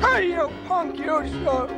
Hey, you punk, you shot!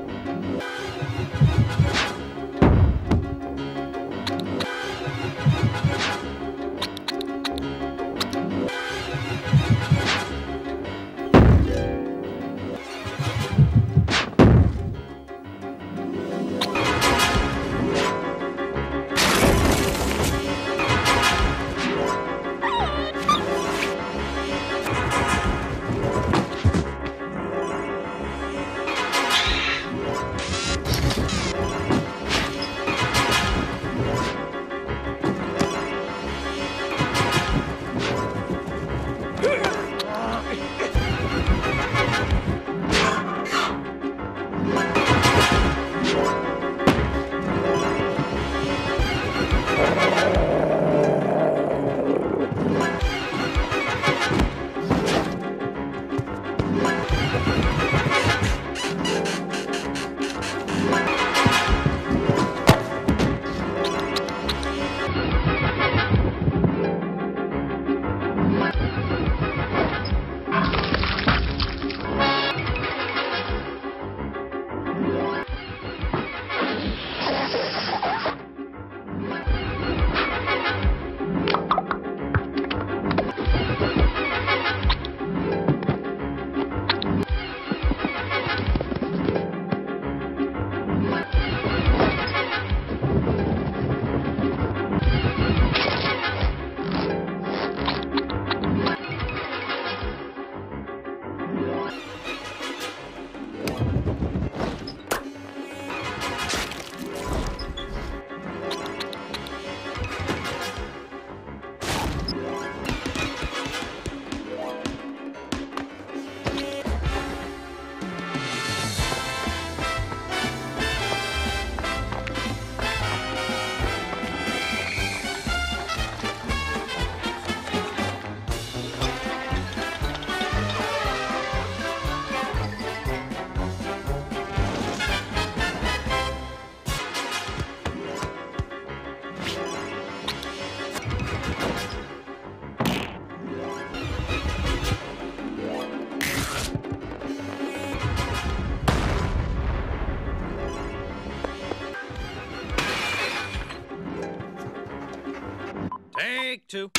Take two.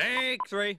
Take three.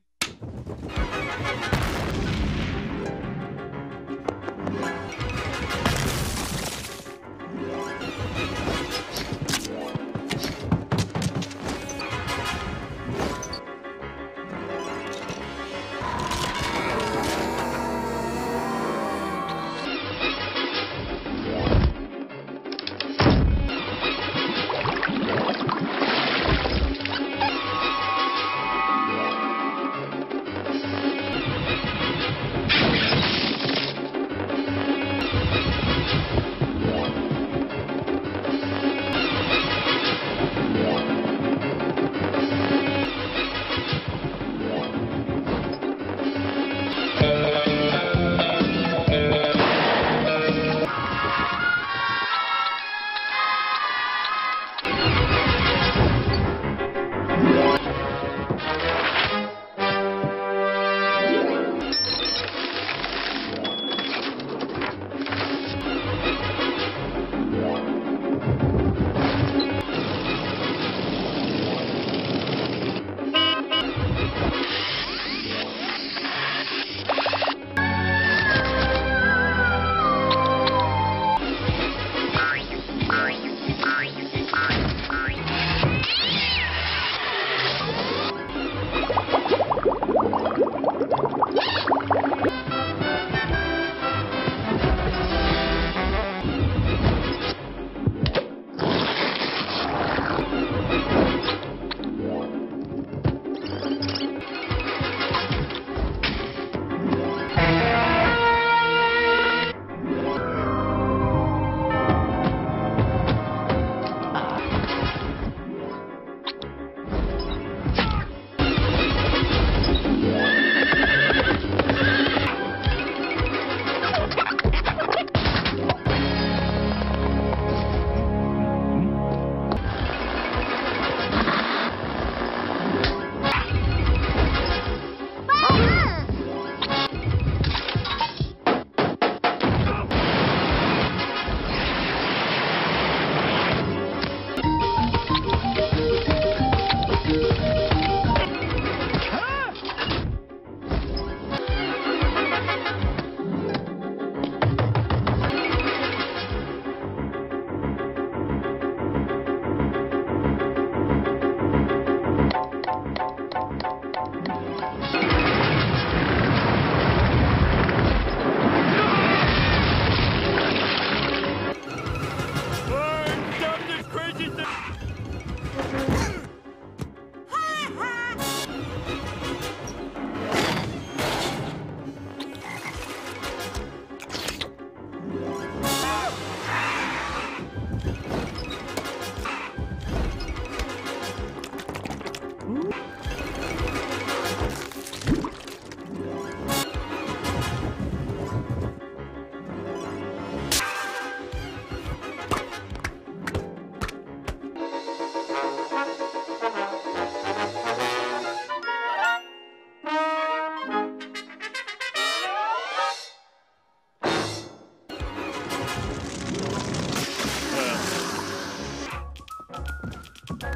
Use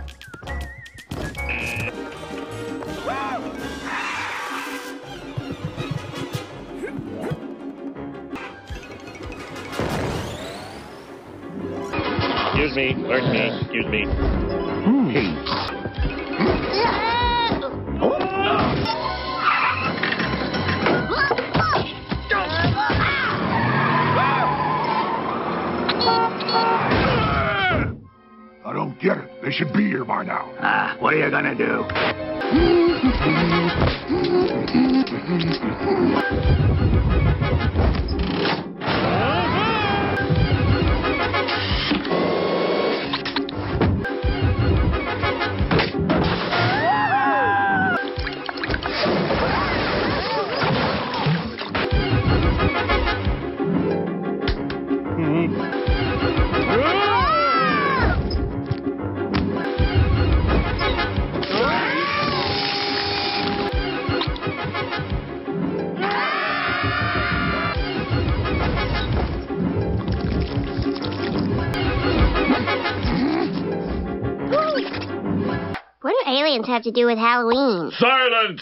me, learn me, use me. I don't get it. They should be here by now. What are you gonna do? What do aliens have to do with Halloween? Silence!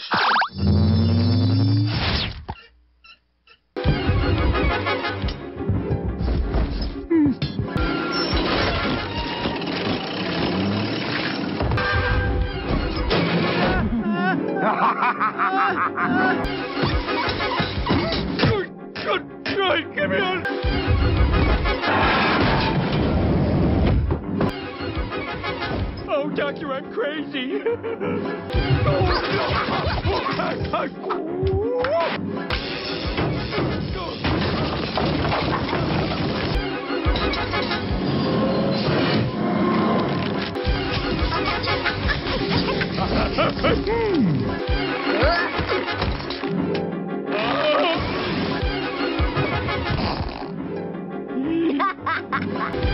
Give me a... Oh, Doctor, I'm crazy. Ha ha ha!